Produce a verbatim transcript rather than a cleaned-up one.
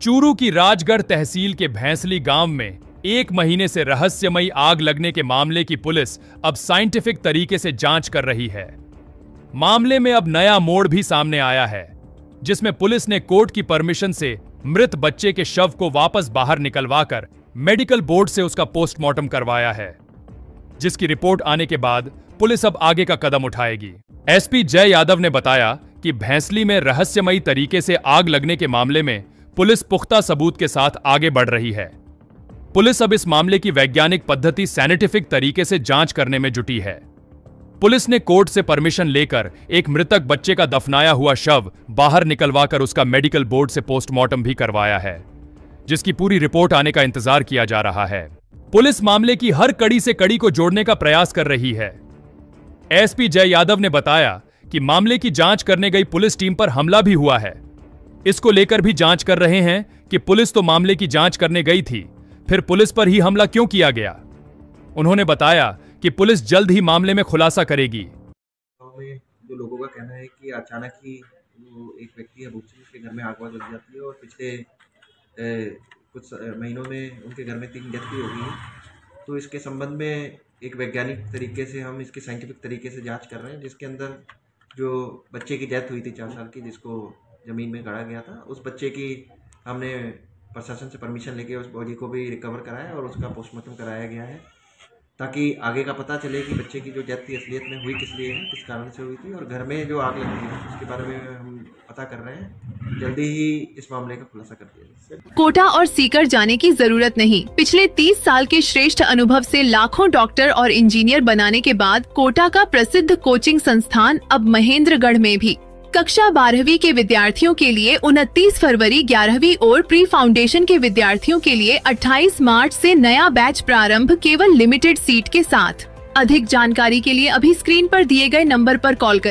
चूरू की राजगढ़ तहसील के भैंसली गांव में एक महीने से रहस्यमयी आग लगने के मामले की पुलिस अब साइंटिफिक तरीके से जांच कर रही है। मामले में अब नया मोड़ भी सामने आया है, जिसमें पुलिस ने कोर्ट की परमिशन से मृत बच्चे के शव को वापस बाहर निकलवाकर मेडिकल बोर्ड से उसका पोस्टमार्टम करवाया है, जिसकी रिपोर्ट आने के बाद पुलिस अब आगे का कदम उठाएगी। एसपी जय यादव ने बताया कि भैंसली में रहस्यमयी तरीके से आग लगने के मामले में पुलिस पुख्ता सबूत के साथ आगे बढ़ रही है। पुलिस अब इस मामले की वैज्ञानिक पद्धति साइंटिफिक तरीके से जांच करने में जुटी है। पुलिस ने कोर्ट से परमिशन लेकर एक मृतक बच्चे का दफनाया हुआ शव बाहर निकलवाकर उसका मेडिकल बोर्ड से पोस्टमार्टम भी करवाया है, जिसकी पूरी रिपोर्ट आने का इंतजार किया जा रहा है। पुलिस मामले की हर कड़ी से कड़ी को जोड़ने का प्रयास कर रही है। एसपी जय यादव ने बताया कि मामले की जांच करने गई पुलिस टीम पर हमला भी हुआ है। इसको लेकर भी जांच कर रहे हैं कि पुलिस तो मामले की जांच करने गई थी, फिर पुलिस पर ही हमला क्यों किया गया। उन्होंने बताया कि पुलिस जल्द ही मामले में खुलासा करेगी। जो लोगों का कहना है कि अचानक ही एक व्यक्ति है के घर में आग लग जाती है और पिछले कुछ महीनों में उनके घर में तीन डेथ भी हो गई, तो इसके संबंध में एक वैज्ञानिक तरीके से हम इसकी साइंटिफिक तरीके से जाँच कर रहे हैं, जिसके अंदर जो बच्चे की डेथ हुई थी चार साल की, जिसको जमीन में गड़ा गया था, उस बच्चे की हमने प्रशासन से परमिशन लेके उस बॉडी को भी रिकवर कराया और उसका पोस्टमार्टम कराया गया है, ताकि आगे का पता चले कि बच्चे की जो डेथ थी असलियत में हुई किस लिए है, किस कारण से हुई थी, और घर में जो आग लगी है उसके बारे में हम पता कर रहे हैं। जल्दी ही इस मामले का खुलासा कर दिया। कोटा और सीकर जाने की जरूरत नहीं। पिछले तीस साल के श्रेष्ठ अनुभव से लाखों डॉक्टर और इंजीनियर बनाने के बाद कोटा का प्रसिद्ध कोचिंग संस्थान अब महेंद्रगढ़ में भी कक्षा बारहवीं के विद्यार्थियों के लिए उनतीस फरवरी ग्यारहवीं और प्री फाउंडेशन के विद्यार्थियों के लिए अट्ठाईस मार्च से नया बैच प्रारंभ, केवल लिमिटेड सीट के साथ। अधिक जानकारी के लिए अभी स्क्रीन पर दिए गए नंबर पर कॉल करें।